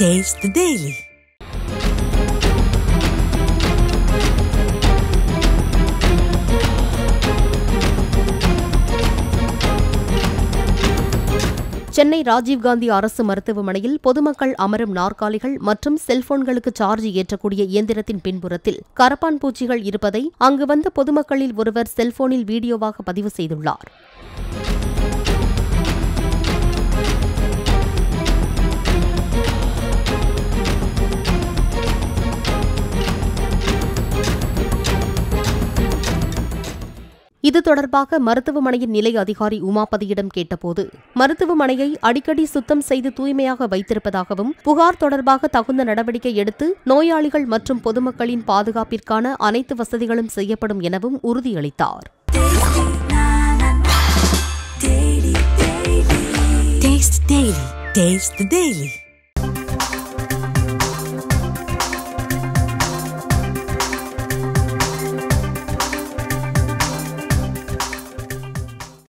Taste the Daily. Chennai Rajiv Gandhi அரசு மருத்துவமனையில் பொதுமக்கள் அமரும் நாற்காலிகள் மற்றும் செல்போன்களுக்கு சார்ஜ் ஏற்றக்கூடிய இயந்திரத்தின் பின்புறத்தில் கரப்பான் பூச்சிகள் இருப்பதை அங்கு வந்த பொதுமக்களில் ஒருவர் செல்போனில் வீடியோவாக பதிவு செய்துள்ளார். இது தொடர்பாக மருத்துவமனையின் நிலை அதிகாரி உமாபதியிடம் கேட்டபோது, மருத்துவமனையை அடிக்கடி சுத்தம் செய்து தூய்மையாக வைத்திருப்பதாகவும், புகார் தொடர்பாக தகுந்த நடவடிக்கை எடுத்து நோயாளிகள் மற்றும் பொதுமக்களின் பாதுகாப்பிற்கான அனைத்து வசதிகளும் செய்யப்படும் எனவும் உறுதியளித்தார். Taste the Daily.